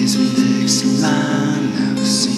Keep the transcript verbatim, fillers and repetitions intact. always be next in line.